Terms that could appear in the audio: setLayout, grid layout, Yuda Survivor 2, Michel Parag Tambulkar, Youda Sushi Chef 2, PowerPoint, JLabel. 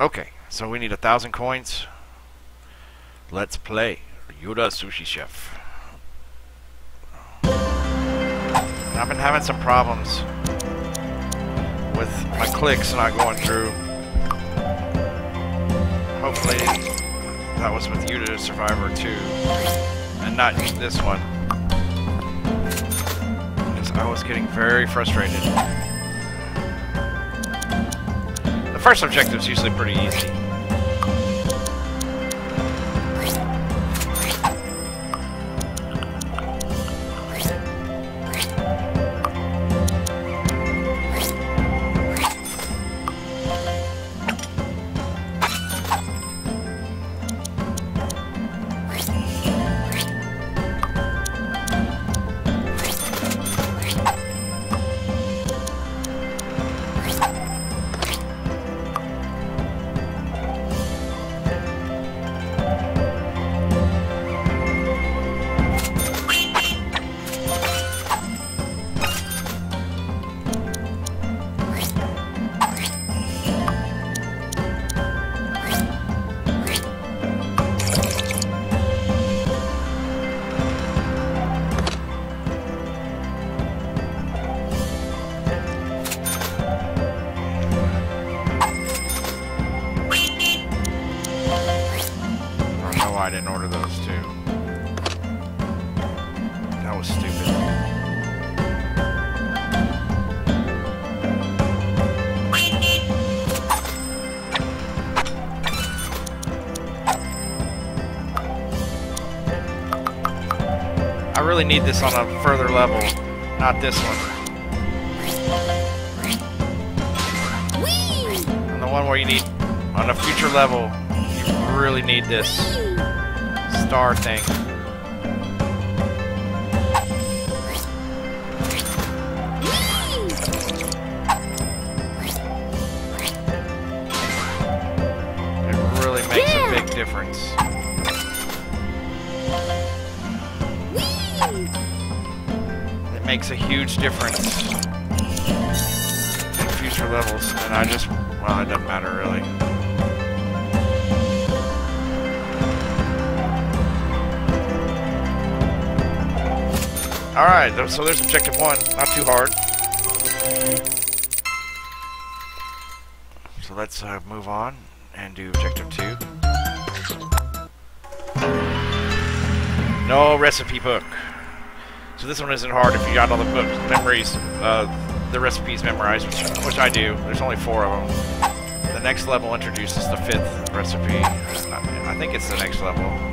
Okay, so we need 1,000 coins. Let's play Youda Sushi Chef. I've been having some problems with my clicks not going through. Hopefully that was with Yuda Survivor 2 and not this one, because I was getting very frustrated. The first objective is usually pretty easy. I didn't order those two. That was stupid. I really need this on a further level, not this one. And the one where you need on a future level, you really need this star thing. It really makes a big difference. It makes a huge difference in future levels, and I just, well, it doesn't matter really. Alright, so there's objective one, not too hard. So let's move on and do objective two. No recipe book. So this one isn't hard if you got all the books, the recipes memorized, which I do. There's only 4 of them. The next level introduces the 5th recipe. I think it's the next level.